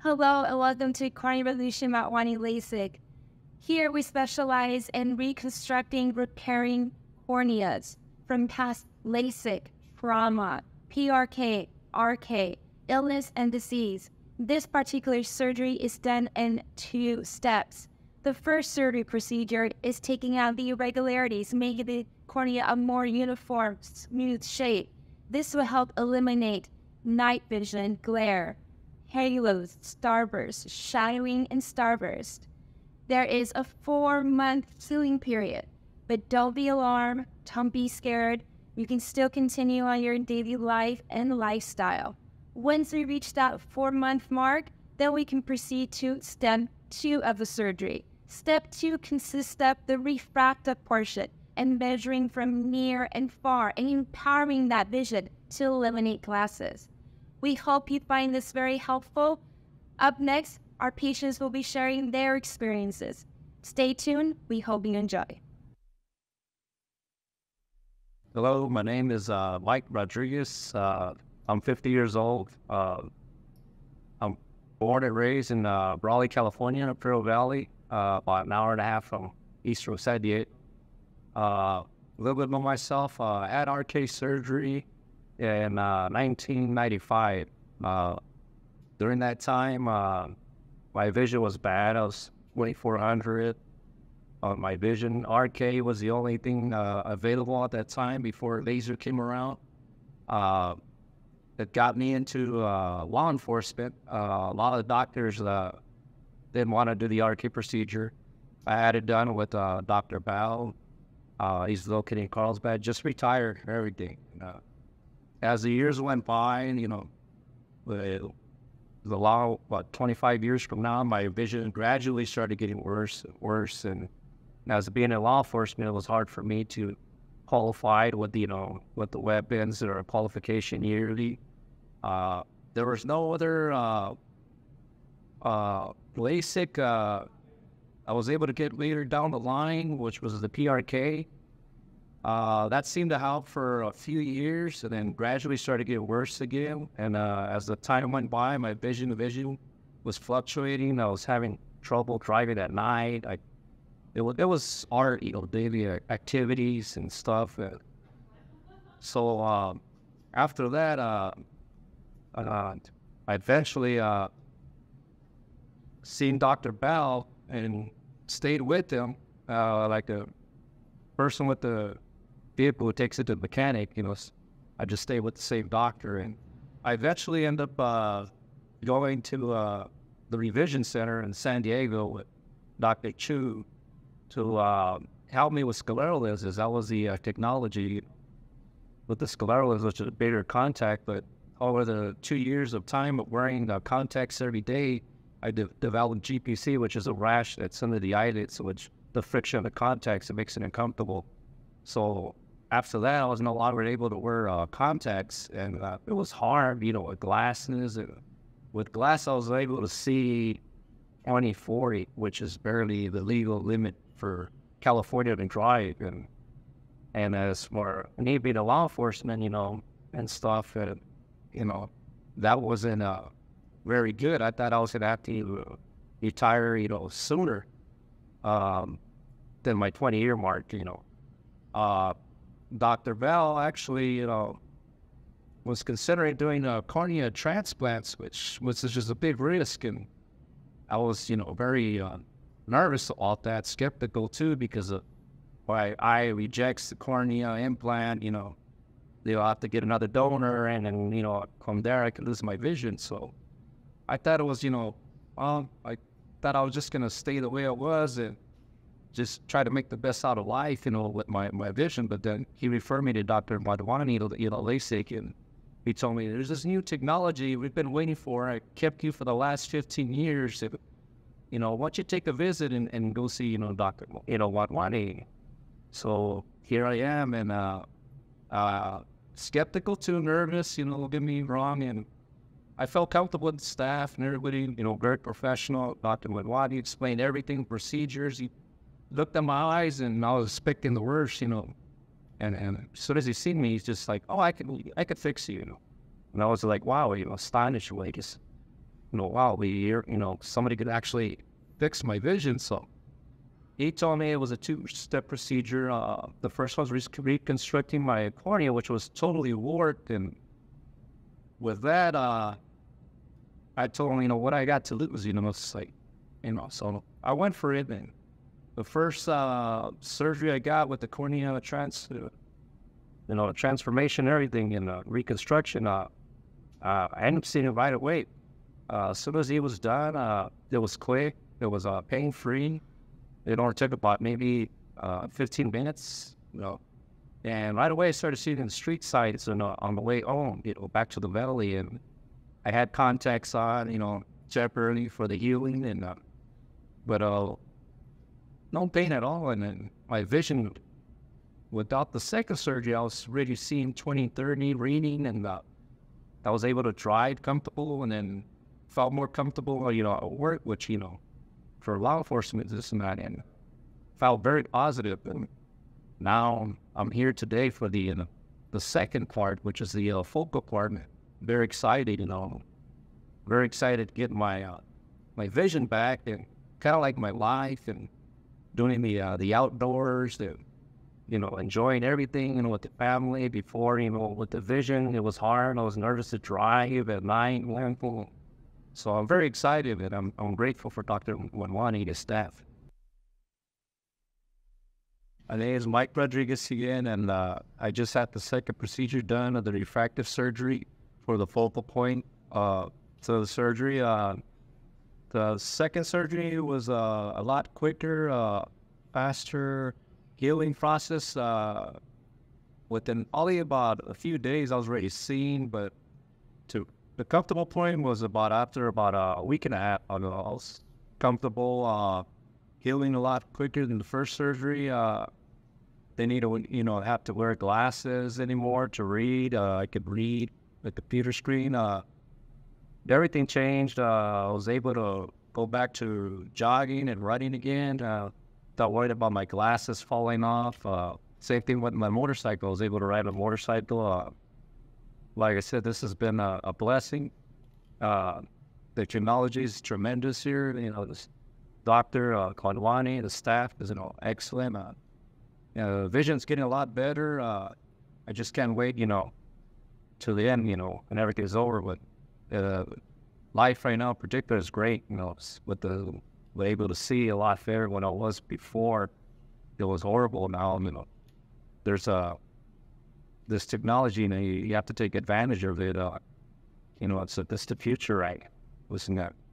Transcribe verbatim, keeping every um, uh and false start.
Hello and welcome to Cornea Revolution-Motwani LASIK. Here we specialize in reconstructing, repairing corneas from past LASIK, trauma, P R K, R K, illness, and disease. This particular surgery is done in two steps. The first surgery procedure is taking out the irregularities, making the cornea a more uniform, smooth shape. This will help eliminate night vision, glare, halos, starburst, shadowing, and starburst. There is a four-month healing period, but don't be alarmed, don't be scared. You can still continue on your daily life and lifestyle. Once we reach that four-month mark, then we can proceed to step two of the surgery. Step two consists of the refractive portion and measuring from near and far and empowering that vision to eliminate glasses. We hope you find this very helpful. Up next, our patients will be sharing their experiences. Stay tuned. We hope you enjoy. Hello, my name is uh, Mike Rodriguez. Uh, I'm fifty years old. Uh, I'm born and raised in uh, Brawley, California, Imperial Valley, uh, about an hour and a half from East Los Angeles. Uh, a little bit about myself. Uh, I had R K surgery in uh, nineteen ninety-five. Uh, during that time, uh, my vision was bad. I was twenty-four hundred on my vision. R K was the only thing uh, available at that time before laser came around. Uh, it got me into uh, law enforcement. Uh, a lot of doctors uh, didn't want to do the R K procedure. I had it done with uh, Doctor Bell. Uh, he's located in Carlsbad, just retired and everything. Uh, as the years went by, and, you know, it, the law, about twenty-five years from now, my vision gradually started getting worse and worse. And as being in law enforcement, it was hard for me to qualify with, you know, with the weapons or qualification yearly. Uh, there was no other uh, uh, LASIK. Uh, I was able to get later down the line, which was the P R K. Uh, that seemed to help for a few years, and then gradually started getting worse again. And uh, as the time went by, my vision vision was fluctuating. I was having trouble driving at night. I, it, was, it was art, you know, daily activities and stuff. And so uh, after that, uh, uh, I eventually uh, seen Doctor Bell and stayed with him, uh, like a person with the vehicle who takes it to the mechanic, you know, I just stay with the same doctor. And I eventually end up uh, going to uh, the revision center in San Diego with Doctor Chu to uh, help me with sclerosis. That was the uh, technology with the sclerosis, which is a bigger contact. But over the two years of time of wearing uh, contacts every day, I de developed G P C, which is a rash that's under the eyelids, which the friction of the contacts, it makes it uncomfortable. So after that, I was no longer able to wear uh, contacts, and uh, it was hard, you know, with glasses. And with glass, I was able to see twenty forty, which is barely the legal limit for California to drive. And and as for me being a law enforcement, you know, and stuff, and, you know, that wasn't uh, very good. I thought I was going to have to retire, you know, sooner um, than my twenty-year mark, you know. Uh, Doctor Bell actually, you know, was considering doing a cornea transplants, which was just a big risk, and I was, you know, very uh, nervous about that, skeptical too, because of why I rejects the cornea implant, you know, they'll have to get another donor, and then, you know, from there I could lose my vision. So I thought it was, you know, um, I thought I was just going to stay the way I was and just try to make the best out of life, you know, with my, my vision. But then he referred me to Doctor Motwani, you know, LASIK, and he told me, there's this new technology we've been waiting for. I kept you for the last fifteen years. If, you know, why don't you take a visit and, and go see, you know, Doctor You know, Motwani. So here I am, and uh, uh, skeptical, too, nervous, you know, get me wrong, and I felt comfortable with the staff and everybody, you know, very professional. Doctor Motwani explained everything, procedures. He looked at my eyes, and I was expecting the worst, you know. And, and as soon as he seen me, he's just like, oh, I could, I could fix you, you know. And I was like, wow, you know, astonished. Like, you know, wow, we, you know, somebody could actually fix my vision. So he told me it was a two-step procedure. Uh, the first one was reconstructing my cornea, which was totally warped. And with that, uh, I told him, you know, what I got to lose, you know, it's like, you know, so I went for it. And the first uh, surgery I got with the cornea trans, you know, transformation, everything, and uh, reconstruction, uh, uh, I ended up seeing it right away. Uh, as soon as it was done, uh, it was quick. It was uh, pain-free. It only took about maybe uh, fifteen minutes, you know. And right away, I started seeing the street sights, and uh, on the way home, you know, back to the valley, and I had contacts on, you know, temporarily for the healing, and uh, but uh, no pain at all. And then my vision, without the second surgery, I was really seeing twenty, thirty, reading, and uh, I was able to drive comfortable, and then felt more comfortable, you know, at work, which, you know, for law enforcement, this and that, and felt very positive. And now I'm here today for the, you know, the second part, which is the uh, focal part. Very excited, you know, very excited to get my uh, my vision back, and kind of like my life, and doing the uh, the outdoors, the, you know, enjoying everything, you know, with the family. Before, you know, with the vision, it was hard. I was nervous to drive at night. So I'm very excited, and I'm, I'm grateful for Doctor Motwani and his staff. My name is Mike Rodriguez again, and uh, I just had the second procedure done of the refractive surgery for the focal point uh, to the surgery. Uh, the second surgery was uh, a lot quicker, uh, faster healing process. Uh, within only about a few days, I was already seeing, but to the comfortable point was about after about a week and a half. I was comfortable, uh, healing a lot quicker than the first surgery. Uh, they need to, you know, have to wear glasses anymore to read. Uh, I could read the computer screen. Uh, everything changed. Uh, I was able to go back to jogging and running again. Uh, not worried about my glasses falling off. Uh, same thing with my motorcycle. I was able to ride a motorcycle. Uh, Like I said, this has been a, a blessing. Uh, the technology is tremendous here. You know, this Doctor uh, Motwani, the staff is, you know, excellent. Uh, you know, the vision's getting a lot better. Uh, I just can't wait, you know, till the end, you know, when everything's over. But uh, life right now in particular is great. You know, with the we're able to see a lot better when I was before. It was horrible. Now, you know, there's a this technology, you know, you, you have to take advantage of it. Uh, you know, it's, it's the future, right? Listen, that.